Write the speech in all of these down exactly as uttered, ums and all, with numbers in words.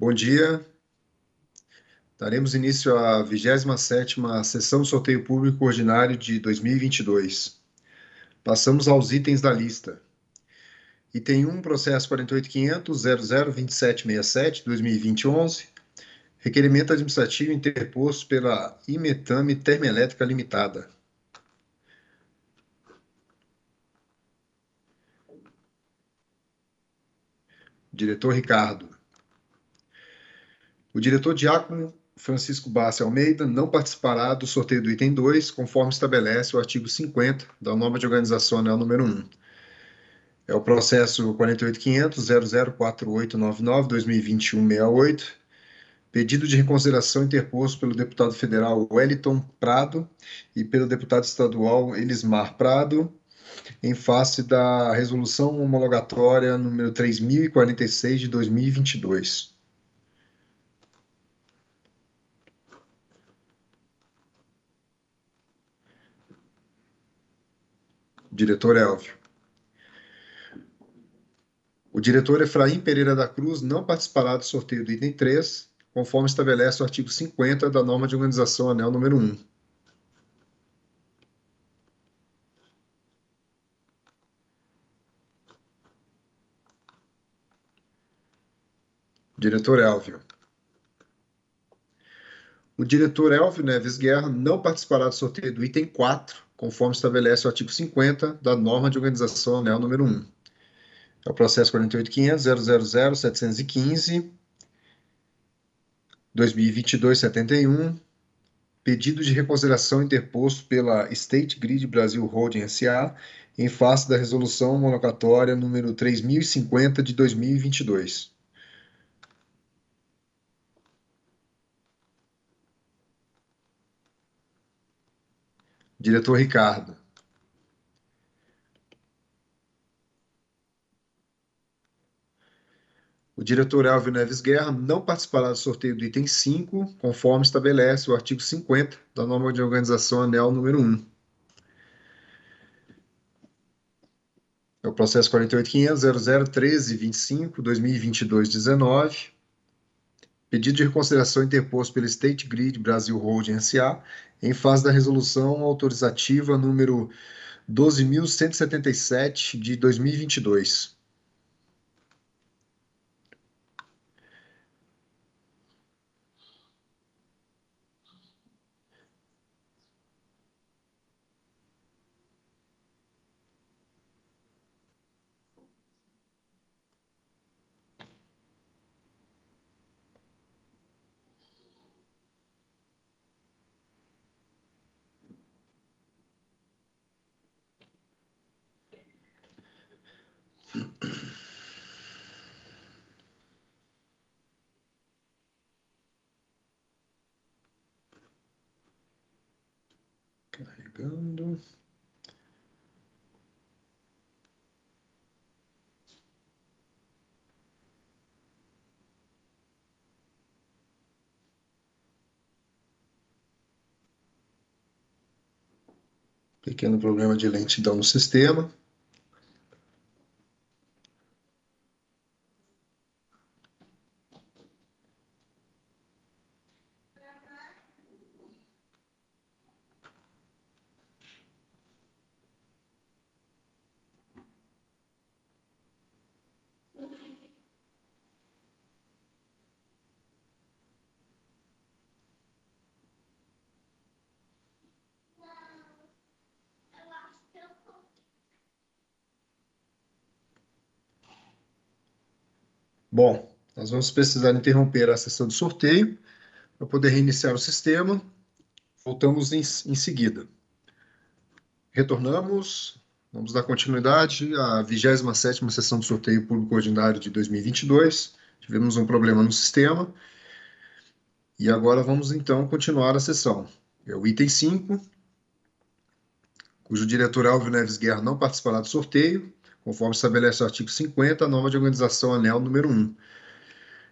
Bom dia. Daremos início à vigésima sétima Sessão do Sorteio Público Ordinário de dois mil e vinte e dois. Passamos aos itens da lista. Item um, processo quarenta e oito ponto quinhentos ponto zero zero dois sete seis sete barra dois mil e vinte e um, requerimento administrativo interposto pela Imetame Termoelétrica Limitada. Diretor Ricardo. O diretor Diácono Francisco Bassi Almeida não participará do sorteio do item dois, conforme estabelece o artigo cinquenta da norma de organização anel número um. É o processo quarenta e oito ponto quinhentos ponto zero zero quatro oito nove nove barra dois mil e vinte e um barra sessenta e oito, pedido de reconsideração interposto pelo deputado federal Wellington Prado e pelo deputado estadual Elismar Prado, em face da resolução homologatória número três mil e quarenta e seis de dois mil e vinte e dois. Diretor Elvio. O diretor Efraim Pereira da Cruz não participará do sorteio do item três, conforme estabelece o artigo cinquenta da norma de organização anel número um. Diretor Elvio. O diretor Elvio Neves Guerra não participará do sorteio do item quatro, conforme estabelece o artigo cinquenta da norma de organização anel número um. É o processo quarenta e oito ponto quinhentos ponto zero zero zero sete um cinco, dois mil e vinte e dois barra setenta e um, pedido de reconsideração interposto pela State Grid Brasil Holding S A em face da resolução homologatória número três mil e cinquenta de dois mil e vinte e dois. Diretor Ricardo. O diretor Elvio Neves Guerra não participará do sorteio do item cinco, conforme estabelece o artigo cinquenta da norma de organização anel número um. É o processo quarenta e oito ponto quinhentos ponto zero zero um três dois cinco barra dois mil e vinte e dois barra dezenove, pedido de reconsideração interposto pela State Grid Brasil Holding S A em face da resolução autorizativa número doze mil cento e setenta e sete de dois mil e vinte e dois. Carregando. Pequeno problema de lentidão no sistema. Bom, nós vamos precisar interromper a sessão de sorteio para poder reiniciar o sistema. Voltamos em, em seguida. Retornamos, vamos dar continuidade à vigésima sétima Sessão de Sorteio Público Ordinário de dois mil e vinte e dois. Tivemos um problema no sistema. E agora vamos, então, continuar a sessão. É o item cinco, cujo diretor Elvio Neves Guerra não participará do sorteio, conforme estabelece o artigo cinquenta, a norma de organização anel número um.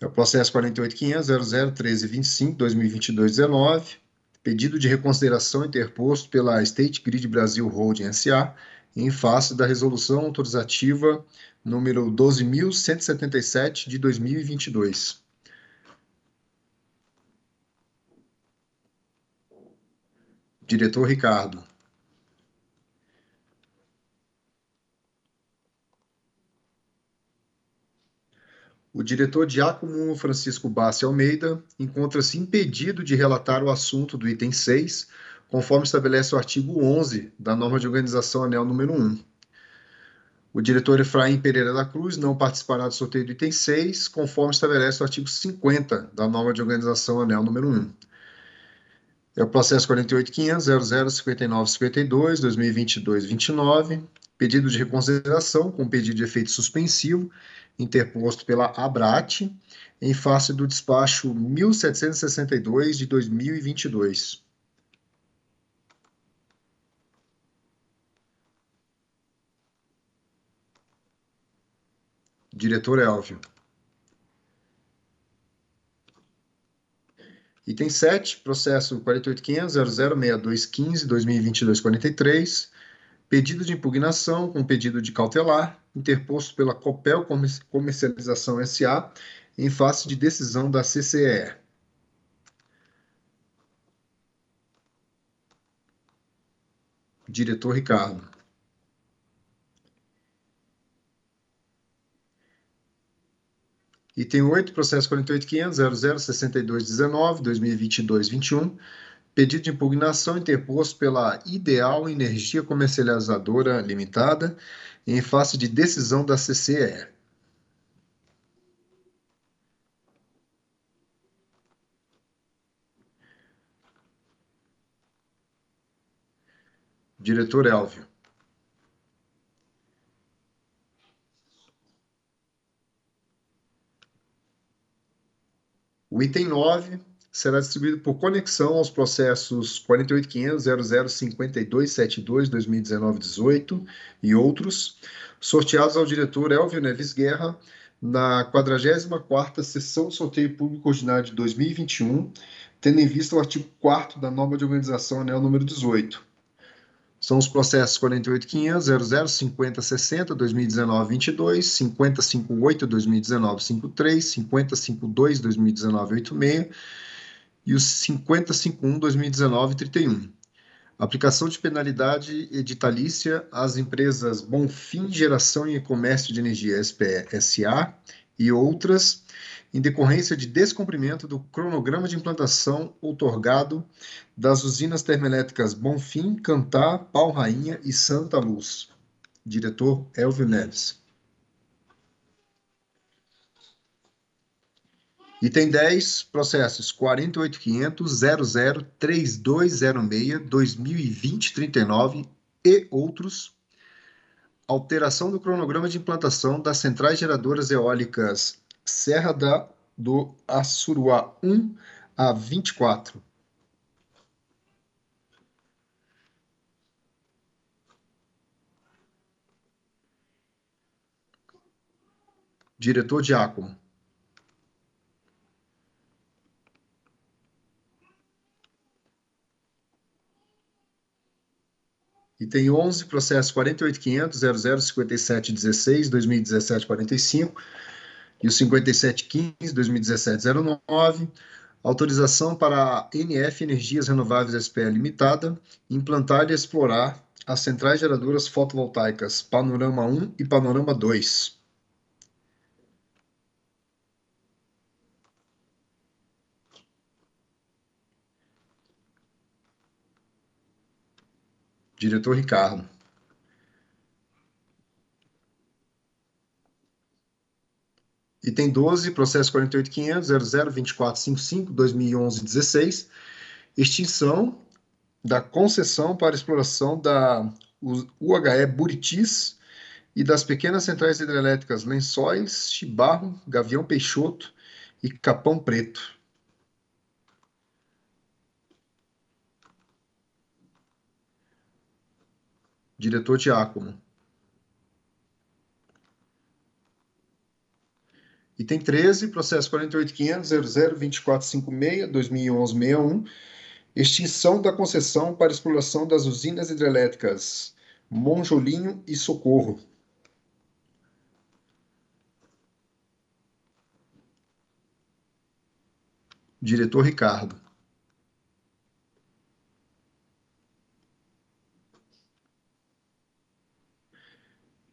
É o processo quarenta e oito ponto quinhentos ponto zero zero um três dois cinco barra dois mil e vinte e dois barra dezenove, pedido de reconsideração interposto pela State Grid Brasil Holding S A em face da resolução autorizativa número doze mil cento e setenta e sete de dois mil e vinte e dois. Diretor Ricardo. O diretor Diácono Francisco Bassi Almeida encontra-se impedido de relatar o assunto do item seis, conforme estabelece o artigo onze da norma de organização anel número um. O diretor Efraim Pereira da Cruz não participará do sorteio do item seis, conforme estabelece o artigo cinquenta da norma de organização anel número um. É o processo quarenta e oito ponto quinhentos ponto zero zero cinco nove cinco dois ponto dois mil e vinte e dois ponto vinte e nove, pedido de reconsideração com pedido de efeito suspensivo, interposto pela ABRAT, em face do despacho mil setecentos e sessenta e dois de dois mil e vinte e dois. Diretor Elvio. Item sete, processo quarenta e oito ponto quinhentos ponto zero zero seis dois um cinco ponto dois mil e vinte e dois ponto quarenta e três, pedido de impugnação com pedido de cautelar, interposto pela Copel Comercialização S A, em face de decisão da C C E E. Diretor Ricardo. Item oito, processo quarenta e oito ponto quinhentos ponto zero zero seis dois um nove ponto dois mil e vinte e dois ponto vinte e um, pedido de impugnação interposto pela Ideal Energia Comercializadora Limitada, em face de decisão da C C E E. Diretor Elvio. O item nove será distribuído por conexão aos processos quarenta e oito ponto quinhentos ponto zero zero cinco dois sete dois ponto dois mil e dezenove ponto dezoito e outros, sorteados ao diretor Elvio Neves Guerra na quadragésima quarta Sessão do Sorteio Público Ordinário de dois mil e vinte e um, tendo em vista o artigo quarto da norma de organização anel número dezoito. São os processos quarenta e oito ponto quinhentos ponto zero zero cinquenta ponto sessenta ponto dois mil e dezenove ponto vinte e dois, cinquenta ponto cinquenta e oito ponto dois mil e dezenove ponto cinquenta e três, cinquenta ponto cinquenta e dois ponto dois mil e dezenove ponto oitenta e seis e os cinquenta ponto cinquenta e um ponto dois mil e dezenove ponto trinta e um. Aplicação de penalidade editalícia às empresas Bonfim Geração e Comércio de Energia S P S A e outras, em decorrência de descumprimento do cronograma de implantação outorgado das usinas termoelétricas Bonfim, Cantá, Pau Rainha e Santa Luz. Diretor Elvio Neves. Item dez, processos quarenta e oito ponto quinhentos ponto zero zero três dois zero seis ponto dois mil e vinte ponto trinta e nove e outros, alteração do cronograma de implantação das centrais geradoras eólicas Serra da, do Assuruá um a vinte e quatro. Diretor Diácono. Item onze, processo quarenta e oito ponto quinhentos ponto zero zero cinquenta e sete ponto dezesseis ponto dois mil e dezessete ponto quarenta e cinco e o cinquenta e sete ponto quinze ponto dois mil e dezessete ponto zero nove, autorização para a N F Energias Renováveis S P E. Limitada implantar e explorar as centrais geradoras fotovoltaicas Panorama um e Panorama dois. Diretor Ricardo. Item doze, processo quarenta e oito ponto quinhentos ponto zero zero vinte e quatro ponto cinquenta e cinco ponto dois mil e onze ponto dezesseis, extinção da concessão para exploração da U H E Buritis e das pequenas centrais hidrelétricas Lençóis, Chibarro, Gavião Peixoto e Capão Preto. Diretor Diácono. Item treze, processo quarenta e oito ponto quinhentos ponto zero zero vinte e quatro ponto cinquenta e seis ponto dois mil e onze ponto sessenta e um, extinção da concessão para exploração das usinas hidrelétricas Monjolinho e Socorro. Diretor Ricardo.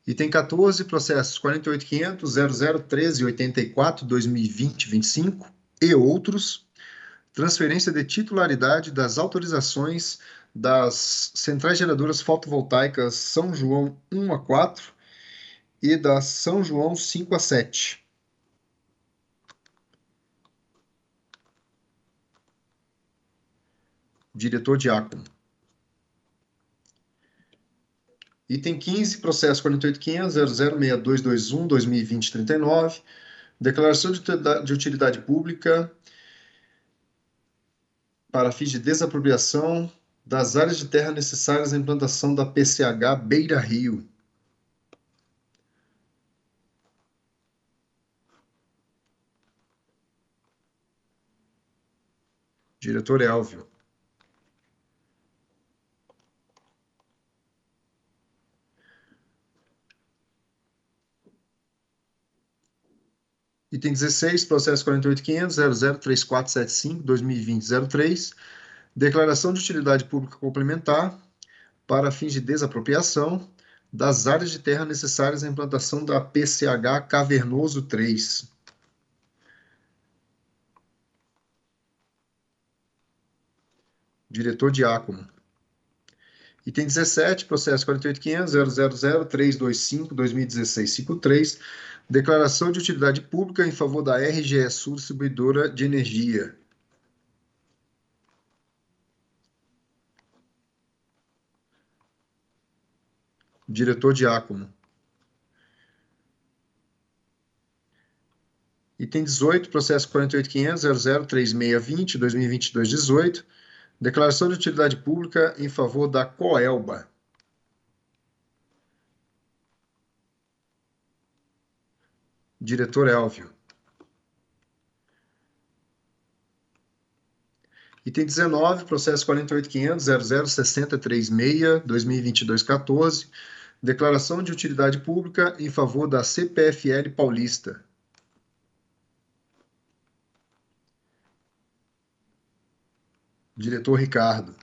Item quatorze, processos quarenta e oito mil quinhentos ponto zero zero um três oito quatro ponto dois mil e vinte ponto vinte e cinco e outros. Transferência de titularidade das autorizações das centrais geradoras fotovoltaicas São João um a quatro e da São João cinco a sete. Diretor Diácono. Item quinze, processo quarenta e oito mil quinhentos ponto zero zero seis dois dois um ponto dois mil e vinte ponto trinta e nove, declaração de utilidade pública para fins de desapropriação das áreas de terra necessárias à implantação da P C H Beira Rio. Diretor Elvio. Item dezesseis, processo quarenta e oito mil quinhentos ponto zero zero três quatro sete cinco ponto dois mil e vinte ponto zero três, declaração de utilidade pública complementar para fins de desapropriação das áreas de terra necessárias à implantação da P C H Cavernoso três. Diretor Diácono. Item dezessete, processo quarenta e oito mil quinhentos ponto zero zero zero três dois cinco ponto dois mil e dezesseis ponto cinquenta e três, declaração de utilidade pública em favor da R G E Sul Distribuidora de Energia. Diretor Diácono. Item dezoito, processo quarenta e oito mil quinhentos ponto zero zero três seis dois zero ponto dois mil e vinte e dois ponto dezoito, declaração de utilidade pública em favor da COELBA. Diretor Elvio. Item dezenove, processo quarenta e oito mil quinhentos ponto zero zero seis zero três seis dois mil e vinte e dois ponto quatorze, declaração de utilidade pública em favor da C P F L Paulista. Diretor Ricardo.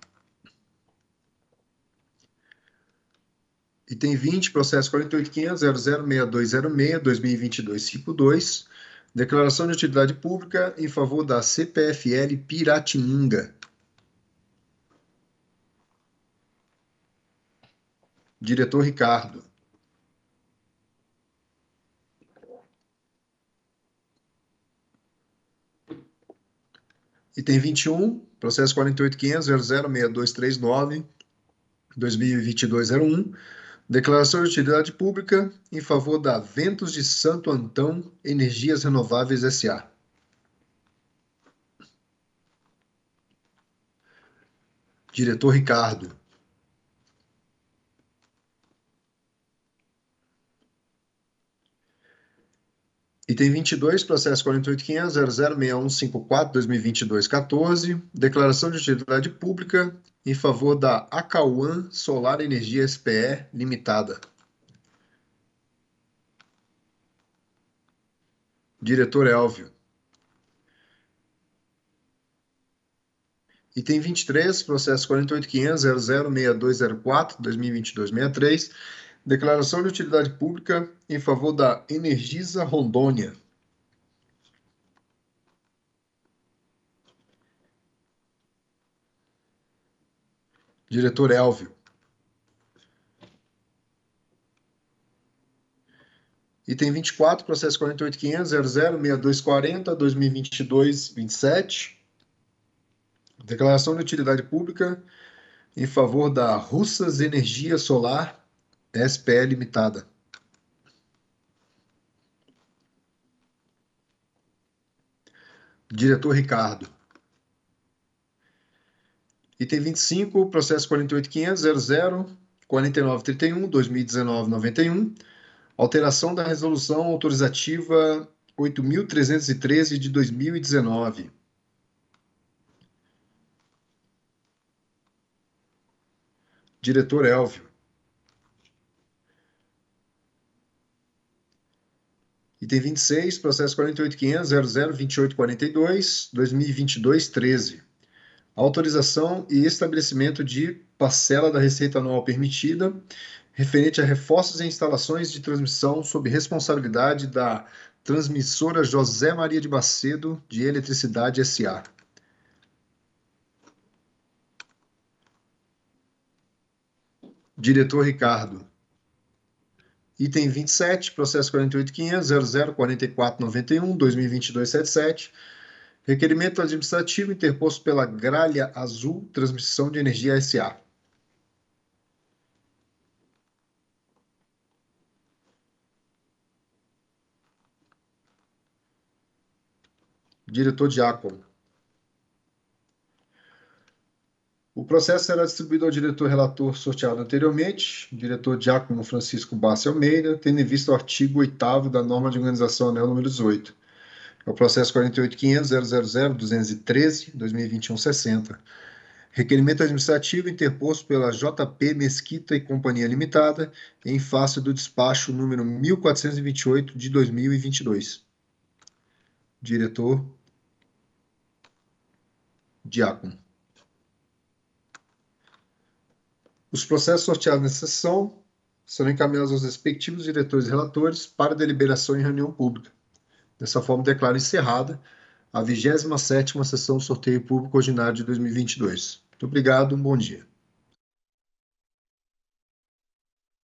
Item vinte, processo quarenta e oito mil quinhentos ponto zero zero seis dois zero seis dois mil e vinte e dois ponto cinquenta e dois, declaração de utilidade pública em favor da C P F L Piratininga. Diretor Ricardo. Item vinte e um, processo quarenta e oito mil quinhentos ponto zero zero seis dois três nove ponto dois mil e vinte e dois ponto zero um, declaração de utilidade pública em favor da Ventos de Santo Antão Energias Renováveis S A Diretor Ricardo. Item vinte e dois, processo quarenta e oito mil quinhentos ponto zero zero seis um cinco quatro ponto dois mil e vinte e dois ponto quatorze, declaração de utilidade pública em favor da Acauan Solar Energia S P E Limitada. Diretor Elvio. Item vinte e três, processo quarenta e oito mil quinhentos ponto zero zero seis dois zero quatro ponto dois mil e vinte e dois ponto sessenta e três, declaração de utilidade pública em favor da Energisa Rondônia. Diretor Elvio. Item vinte e quatro, processo quarenta e oito mil quinhentos ponto zero zero seis dois quatro zero ponto dois mil e vinte e dois ponto vinte e sete, declaração de utilidade pública em favor da Russas Energia Solar S P L Limitada. Diretor Ricardo. Item vinte e cinco, processo quarenta e oito mil quinhentos ponto zero zero quatro nove três um ponto dois mil e dezenove ponto noventa e um, alteração da resolução autorizativa oito mil trezentos e treze de dois mil e dezenove. Diretor Elvio. Item vinte e seis, processo quarenta e oito mil quinhentos ponto zero zero dois oito quatro dois ponto dois mil e vinte e dois ponto treze, autorização e estabelecimento de parcela da receita anual permitida referente a reforços e instalações de transmissão sob responsabilidade da transmissora José Maria de Macedo de Eletricidade S A Diretor Ricardo. Item vinte e sete, processo quarenta e oito mil quinhentos ponto zero zero quatro quatro nove um barra dois mil e vinte e dois barra setenta e sete. Requerimento administrativo interposto pela Gralha Azul, Transmissão de Energia S A Diretor Diácono. O processo será distribuído ao diretor relator sorteado anteriormente, diretor Diácono Francisco Bassi Almeida, tendo em vista o artigo oitavo da norma de organização anel número dezoito. É o processo quarenta e oito mil quinhentos ponto zero zero zero duzentos e treze barra dois mil e vinte e um barra sessenta. Requerimento administrativo interposto pela J P Mesquita e Companhia Limitada, em face do despacho número mil quatrocentos e vinte e oito de dois mil e vinte e dois. Diretor Diácono. Os processos sorteados nessa sessão serão encaminhados aos respectivos diretores e relatores para deliberação em reunião pública. Dessa forma, declaro encerrada a vigésima sétima Sessão do Sorteio Público Ordinário de dois mil e vinte e dois. Muito obrigado, um bom dia.